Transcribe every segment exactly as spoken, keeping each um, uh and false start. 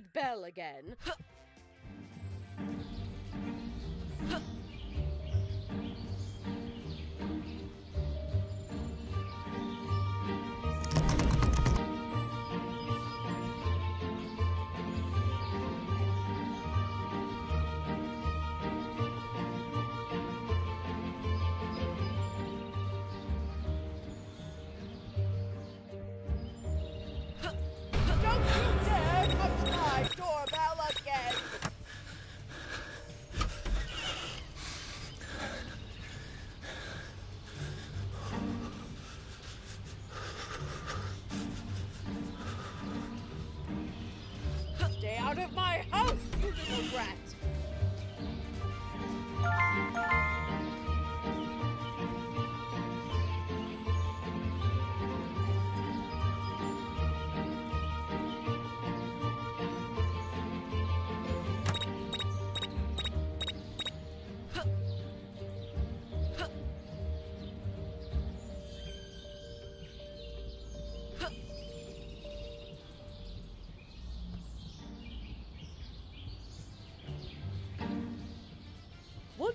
stupid bell again. Out of my house, you little brat! What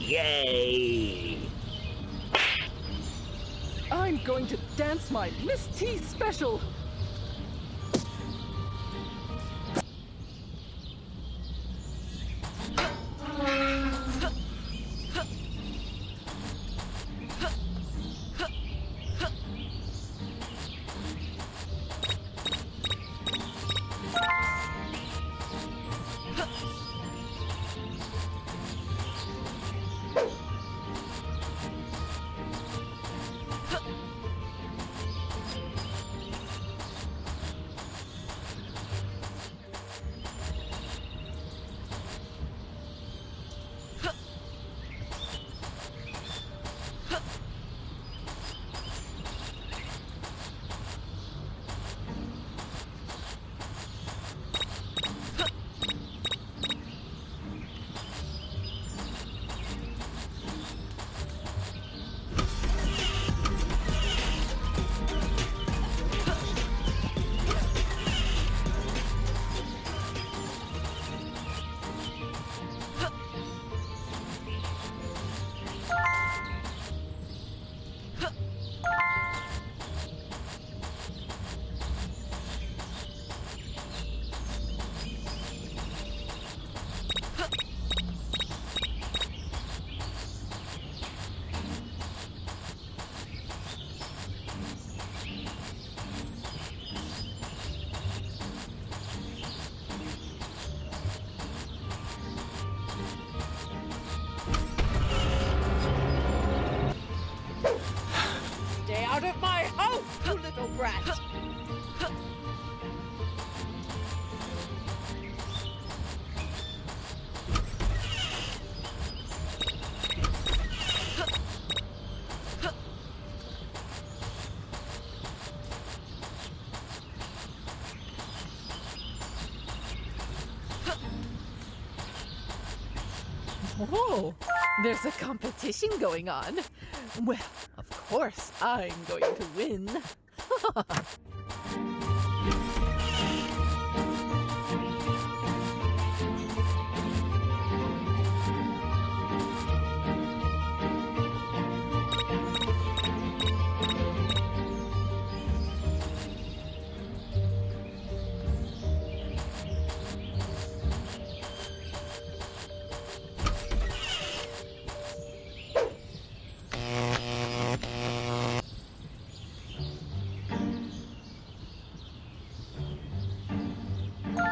Yay! I'm going to dance my Miss T special. Out of my house, you little brat! Oh, there's a competition going on. Well, of course, I'm going to win.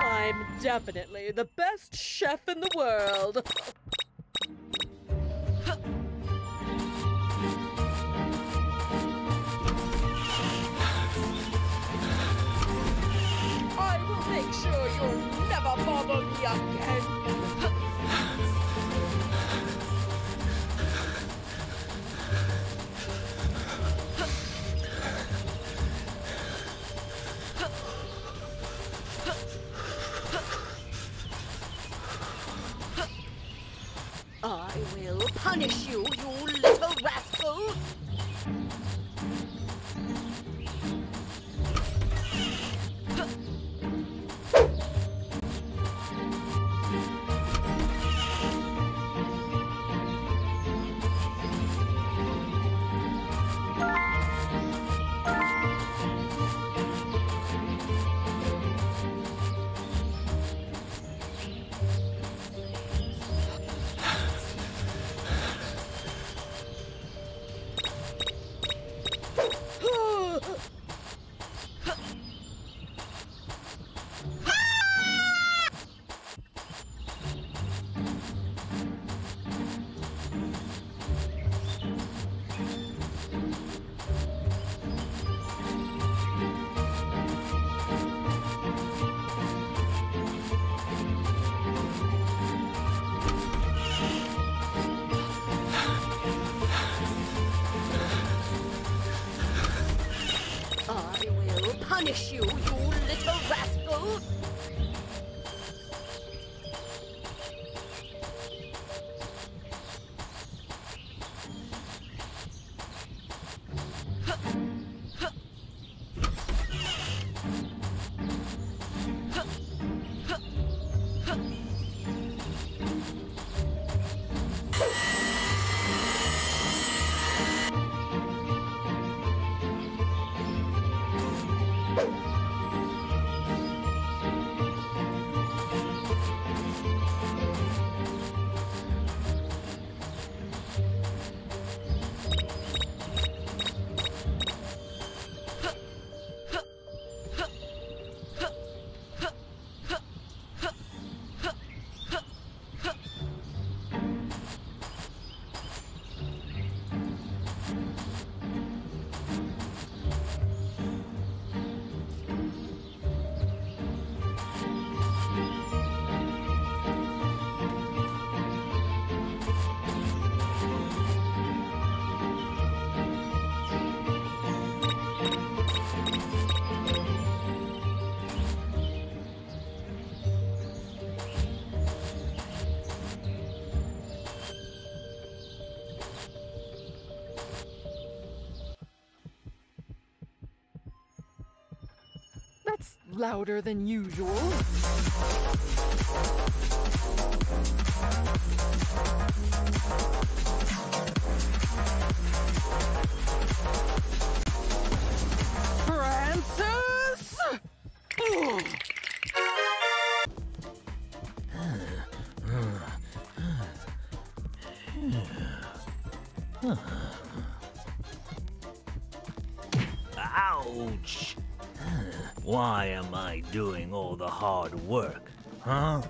I'm definitely the best chef in the world. I will make sure you'll never bother me again. I will punish you, you little rascal! Punish you, you little rascal! louder than usual. Francis! Ouch! Why am I doing all the hard work, huh?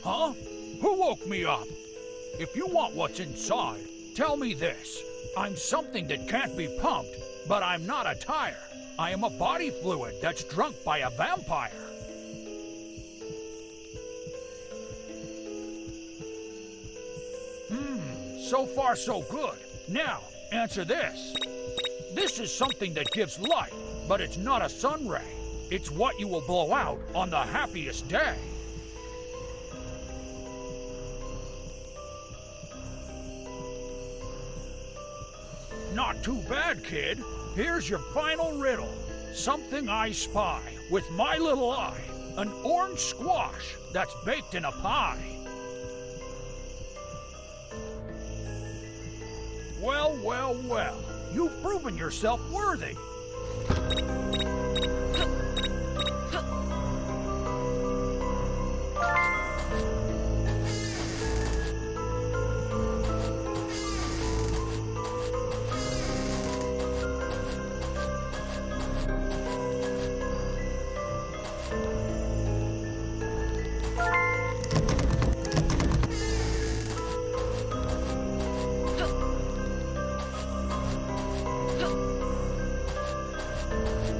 Huh? Who woke me up? If you want what's inside, tell me this. I'm something that can't be pumped, but I'm not a tire. I am a body fluid that's drunk by a vampire. Hmm, so far so good. Now, answer this. This is something that gives light, but it's not a sun ray. It's what you will blow out on the happiest day. Not too bad, kid. Here's your final riddle. Something I spy with my little eye. An orange squash that's baked in a pie. Well, well, well. You've proven yourself worthy. Thank you.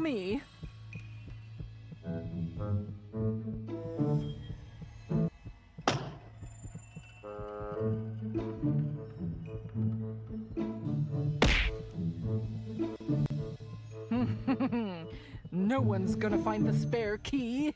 for me. No one's gonna find the spare key.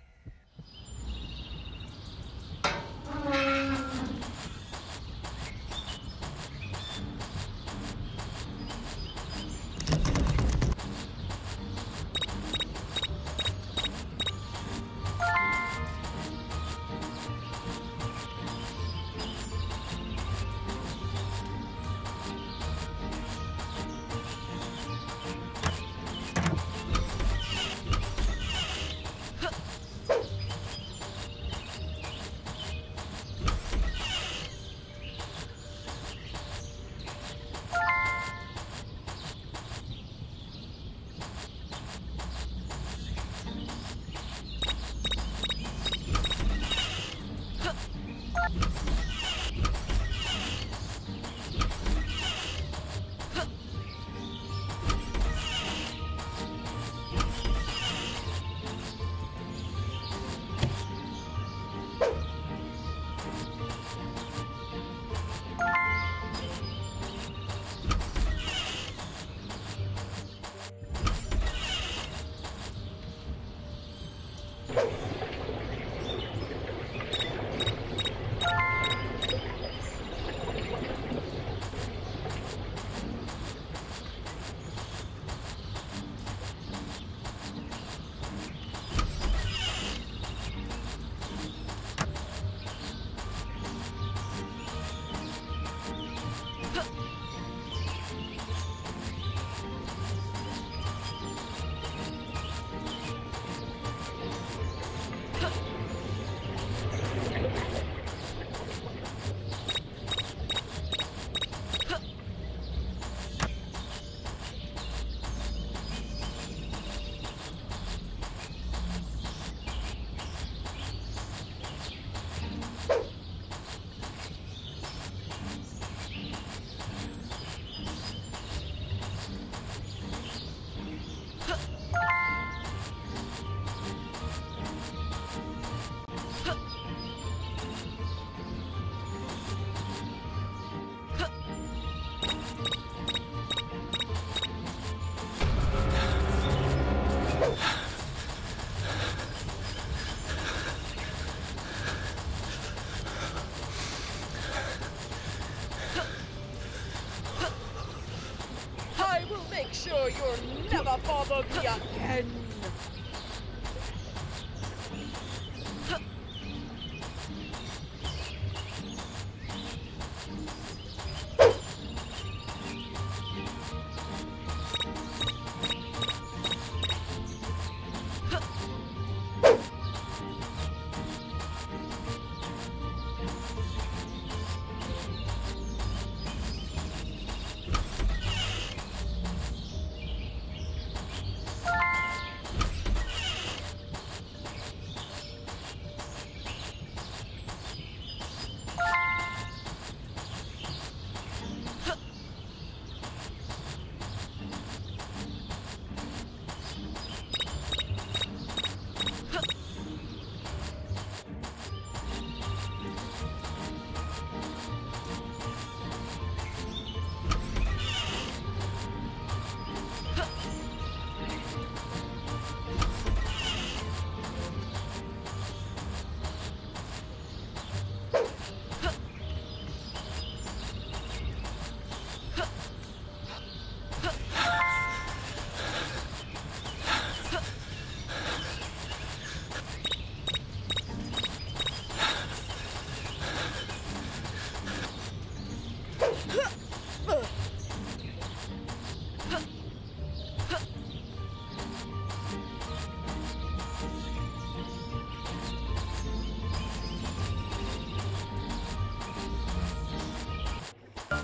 Sure, you'll never bother me again.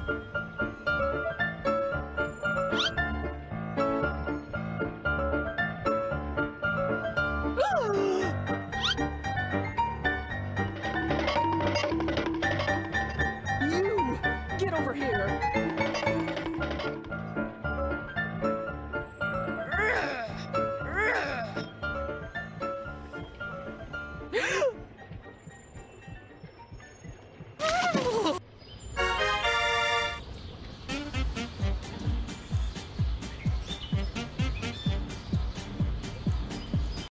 Thank you.